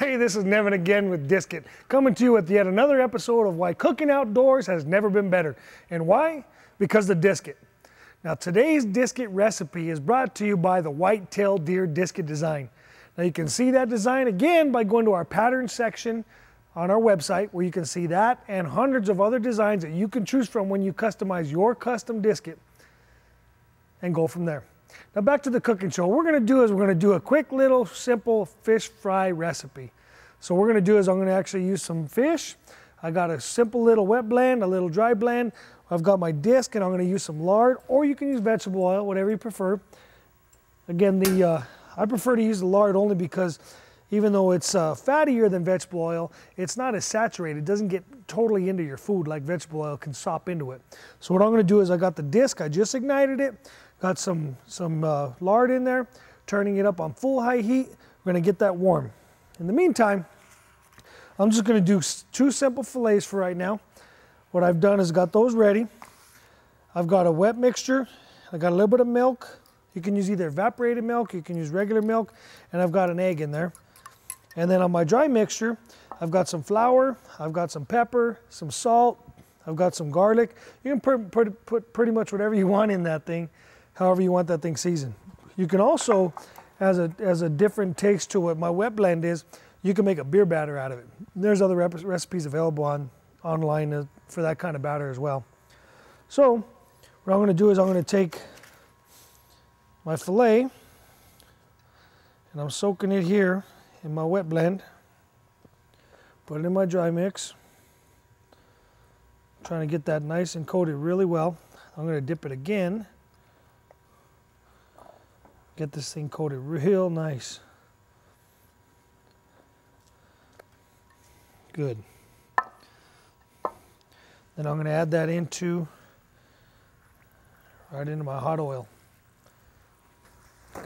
Hey, this is Nevin again with Disc-It, coming to you with yet another episode of why cooking outdoors has never been better. And why? Because the Disc-It. Now today's Disc-It recipe is brought to you by the Whitetail Deer Disc-It Design. Now you can see that design again by going to our pattern section on our website, where you can see that and hundreds of other designs that you can choose from when you customize your custom Disc-It, and go from there. Now back to the cooking show. What we're going to do is we're going to do a quick little simple fish fry recipe. So what we're going to do is I'm going to actually use some fish. I got a simple little wet blend, a little dry blend. I've got my disc and I'm going to use some lard, or you can use vegetable oil, whatever you prefer. Again, I prefer to use the lard only because even though it's fattier than vegetable oil, it's not as saturated. It doesn't get totally into your food like vegetable oil can sop into it. So what I'm going to do is I got the disc, I just ignited it. Got some lard in there, turning it up on full high heat. We're gonna get that warm. In the meantime, I'm just gonna do two simple fillets for right now. What I've done is got those ready. I've got a wet mixture. I got a little bit of milk. You can use either evaporated milk, you can use regular milk, and I've got an egg in there. And then on my dry mixture, I've got some flour, I've got some pepper, some salt, I've got some garlic. You can put pretty much whatever you want in that thing, however you want that thing seasoned. You can also, as a different taste to what my wet blend is, you can make a beer batter out of it. There's other recipes available online for that kind of batter as well. So what I'm gonna do is I'm gonna take my fillet and I'm soaking it here in my wet blend, put it in my dry mix, I'm trying to get that nice and coated really well. I'm gonna dip it again. Get this thing coated real nice. Good. Then I'm going to add that right into my hot oil.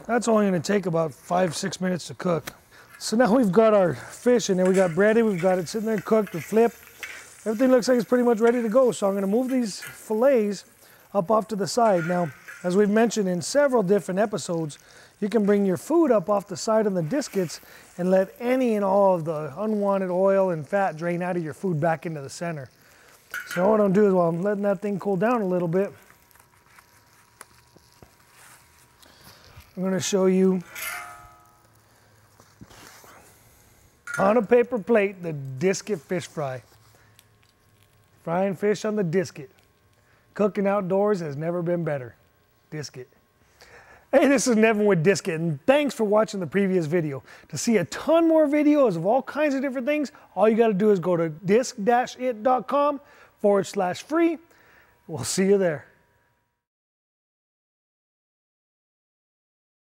That's only going to take about 5-6 minutes to cook. So now we've got our fish in there. We got breaded. We've got it sitting there cooked and flipped. Everything looks like it's pretty much ready to go. So I'm going to move these fillets up off to the side now. As we've mentioned in several different episodes, you can bring your food up off the side of the Disc-Its and let any and all of the unwanted oil and fat drain out of your food back into the center. So what I'm doing is while I'm letting that thing cool down a little bit, I'm going to show you on a paper plate the Disc-It fish fry. Frying fish on the Disc-It. Cooking outdoors has never been better. Disc-It. Hey, this is Nevin with Disc-It, and thanks for watching the previous video. To see a ton more videos of all kinds of different things, all you got to do is go to disc-it.com/free. We'll see you there.